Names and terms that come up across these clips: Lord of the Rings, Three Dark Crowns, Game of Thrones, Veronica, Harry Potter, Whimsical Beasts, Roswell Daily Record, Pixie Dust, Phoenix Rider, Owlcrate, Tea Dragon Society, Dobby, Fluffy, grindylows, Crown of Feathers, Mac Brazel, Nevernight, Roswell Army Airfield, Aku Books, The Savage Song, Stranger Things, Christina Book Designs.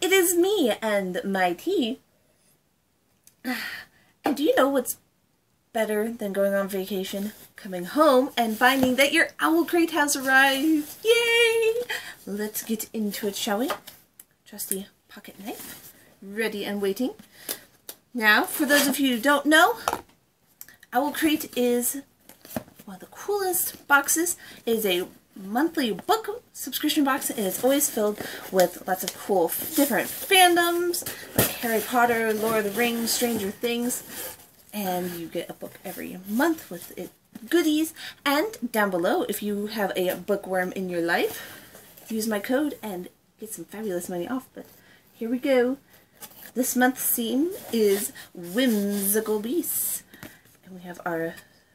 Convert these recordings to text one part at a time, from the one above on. it is me and my tea. And do you know what's better than going on vacation, coming home, and finding that your Owlcrate has arrived? Yay! Let's get into it, shall we? Trusty pocket knife, ready and waiting. Now, for those of you who don't know, Owlcrate is one of the coolest boxes. It is a monthly book subscription box, and it's always filled with lots of cool different fandoms like Harry Potter, Lord of the Rings, Stranger Things, and you get a book every month with it goodies. And down below, if you have a bookworm in your life, use my code and get some fabulous money off. But here we go. This month's theme is Whimsical Beasts, and we have our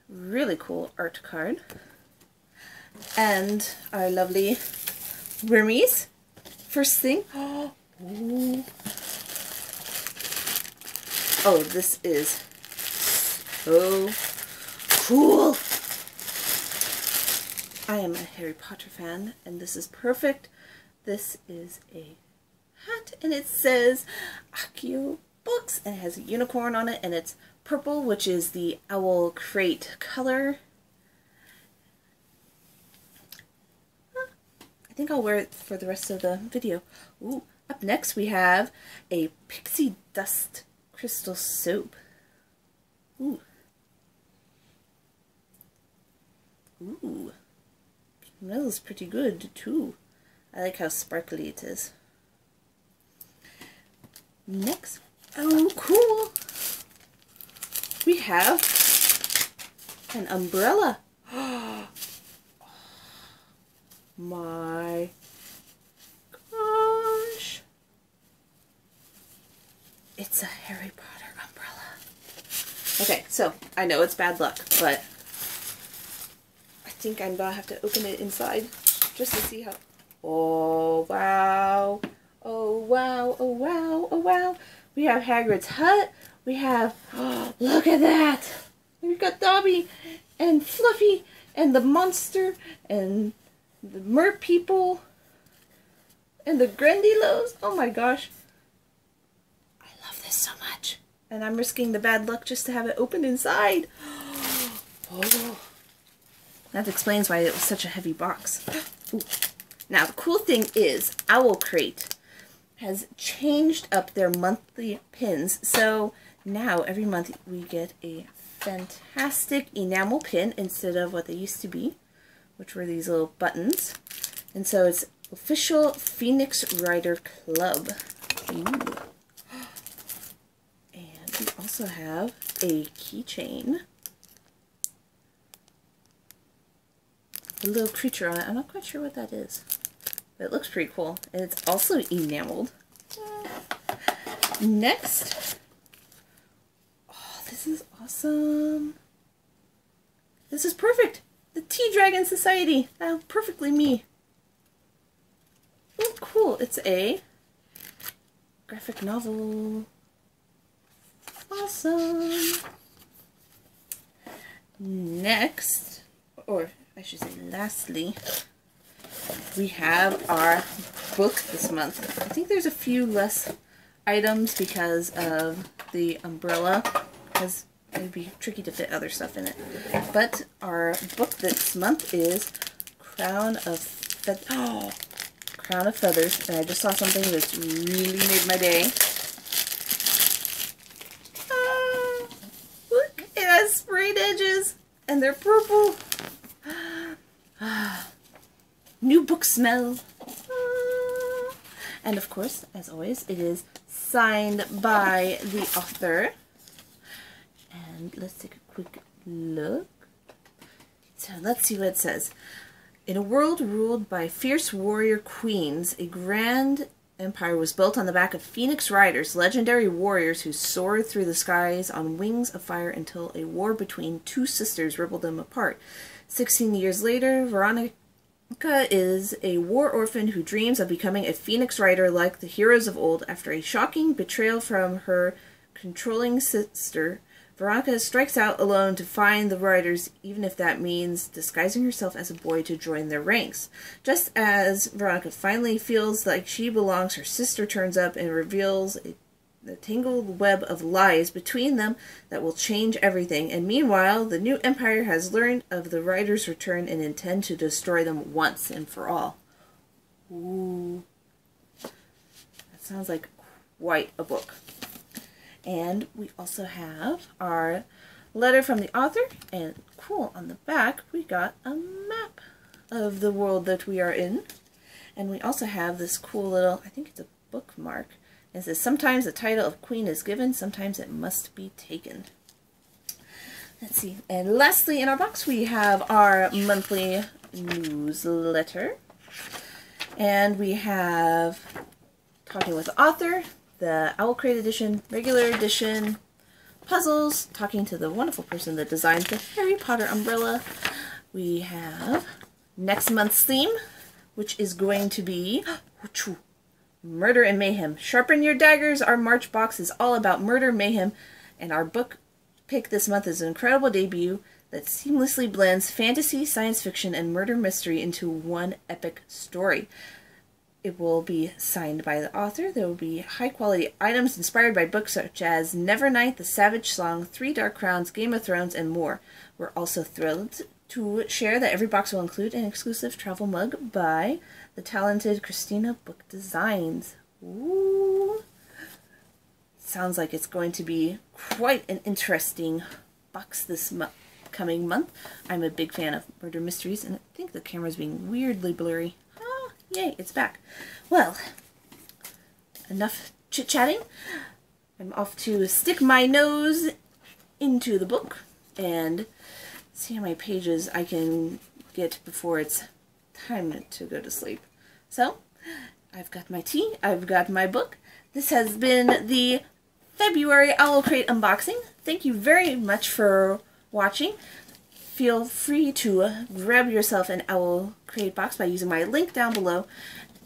really cool art card and our lovely wormies. First thing, oh, this is so cool. I am a Harry Potter fan, and this is perfect. This is a hat, and it says Aku Books, and it has a unicorn on it, and it's purple, which is the Owlcrate color. I think I'll wear it for the rest of the video. Ooh, up next we have a Pixie Dust crystal soap. Ooh. Ooh. Smells pretty good too. I like how sparkly it is. Next. Oh, cool. We have an umbrella. My gosh. It's a Harry Potter umbrella. Okay, so I know it's bad luck, but I think I'm gonna have to open it inside just to see how. Oh wow. Oh wow. Oh wow. Oh wow. We have Hagrid's hut. We have, oh, look at that. We've got Dobby and Fluffy and the monster and the mer people and the grindylows. Oh my gosh. I love this so much. And I'm risking the bad luck just to have it open inside. Oh. That explains why it was such a heavy box. Ooh. Now the cool thing is Owlcrate has changed up their monthly pins. So now every month we get a fantastic enamel pin instead of what they used to be, which were these little buttons. And so it's official Phoenix Rider Club. Ooh. And we also have a keychain. A little creature on it. I'm not quite sure what that is, but it looks pretty cool. And it's also enameled. Next. Oh, this is awesome. This is perfect. The Tea Dragon Society. Oh, perfectly me. Oh, cool. It's a graphic novel. Awesome. Next, or I should say lastly, we have our book this month. I think there's a few less items because of the umbrella, because it would be tricky to fit other stuff in it. But our book this month is Crown of Feathers. Oh, Crown of Feathers. And I just saw something that's really made my day. Ah, look, it has sprayed edges, and they're purple. Ah, new book smell. Ah. And of course, as always, it is signed by the author. And let's take a quick look. So let's see what it says. In a world ruled by fierce warrior queens, a grand empire was built on the back of Phoenix Riders, legendary warriors who soared through the skies on wings of fire until a war between two sisters ripped them apart. 16 years later, Veronica is a war orphan who dreams of becoming a Phoenix Rider like the heroes of old after a shocking betrayal from her controlling sister Veronica strikes out alone to find the Riders, even if that means disguising herself as a boy to join their ranks. Just as Veronica finally feels like she belongs, her sister turns up and reveals the tangled web of lies between them that will change everything, and meanwhile the new Empire has learned of the Riders' return and intend to destroy them once and for all. Ooh. That sounds like quite a book. And we also have our letter from the author, and cool, on the back we got a map of the world that we are in, and we also have this cool little, I think it's a bookmark. It says, sometimes the title of queen is given, sometimes it must be taken. Let's see. And lastly, in our box, we have our monthly newsletter. And we have Talking with the Author, the Owlcrate edition, regular edition, puzzles, talking to the wonderful person that designed the Harry Potter umbrella. We have next month's theme, which is going to be... Murder and Mayhem. Sharpen your daggers. Our March box is all about murder, mayhem, and our book pick this month is an incredible debut that seamlessly blends fantasy, science fiction, and murder mystery into one epic story. It will be signed by the author. There will be high-quality items inspired by books such as Nevernight, The Savage Song, Three Dark Crowns, Game of Thrones, and more. We're also thrilled to share that every box will include an exclusive travel mug by the talented Christina Book Designs. Ooh. Sounds like it's going to be quite an interesting box this coming month. I'm a big fan of murder mysteries, and I think the camera's being weirdly blurry. Ah, yay, it's back. Well, enough chit-chatting. I'm off to stick my nose into the book and see how many pages I can get before it's time to go to sleep. So, I've got my tea, I've got my book. This has been the February Owlcrate unboxing. Thank you very much for watching. Feel free to grab yourself an Owlcrate box by using my link down below.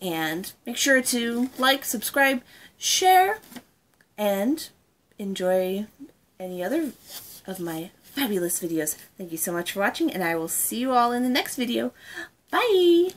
And make sure to like, subscribe, share, and enjoy any other of my fabulous videos. Thank you so much for watching, and I will see you all in the next video. Bye!